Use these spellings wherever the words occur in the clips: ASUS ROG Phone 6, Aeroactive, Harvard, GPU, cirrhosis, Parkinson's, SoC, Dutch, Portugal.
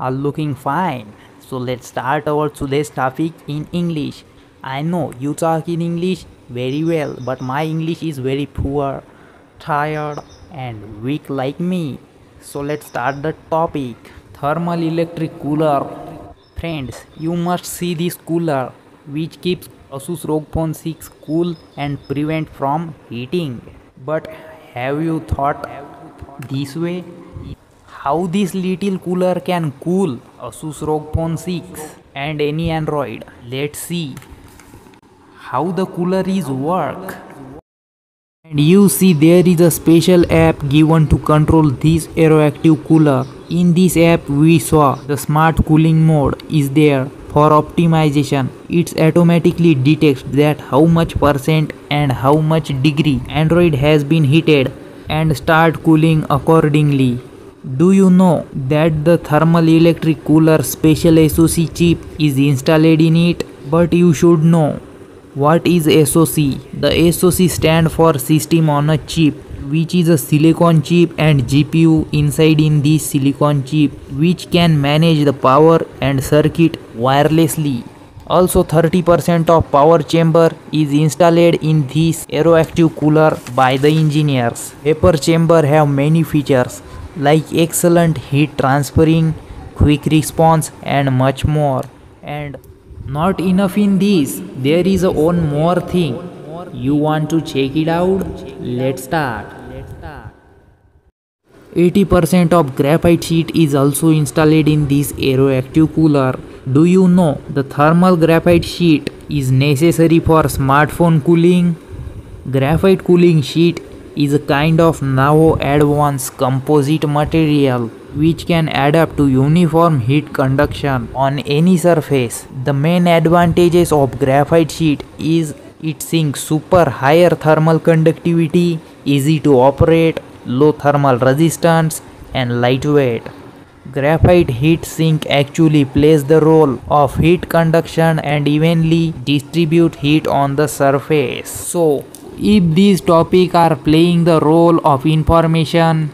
are looking fine. So let's start our today's topic in English. I know you talk in English very well, but my English is very poor, tired and weak like me. So let's start the topic. Thermal electric cooler. Friends, you must see this cooler which keeps ASUS ROG Phone 6 cool and prevent from heating. But have you thought this way? How this little cooler can cool ASUS ROG Phone 6 and any Android? Let's see how the cooler is work. And you see there is a special app given to control this Aeroactive cooler. In this app we saw the smart cooling mode is there for optimization. It automatically detects that how much percent and how much degree Android has been heated and start cooling accordingly. Do you know that the thermal electric cooler special SoC chip is installed in it? But you should know what is SoC. The SoC stands for system on a chip, which is a silicon chip and GPU inside in this silicon chip, which can manage the power and circuit wirelessly. Also 30% of power chamber is installed in this Aeroactive cooler by the engineers. Vapor chamber have many features like excellent heat transferring, quick response and much more. And not enough in this, there is one more thing. You want to check it out? Let's start. 80% of graphite sheet is also installed in this Aeroactive cooler. Do you know the thermal graphite sheet is necessary for smartphone cooling? Graphite cooling sheet is a kind of now advanced composite material which can adapt to uniform heat conduction on any surface. The main advantages of graphite sheet is it sinks super higher thermal conductivity, easy to operate, low thermal resistance and lightweight. Graphite heat sink actually plays the role of heat conduction and evenly distribute heat on the surface. So if these topics are playing the role of information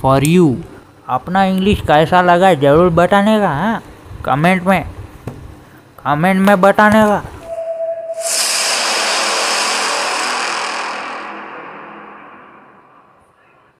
for you. अपना English कैसा लगा ज़रूर बताने का, हाँ comment में बताने का.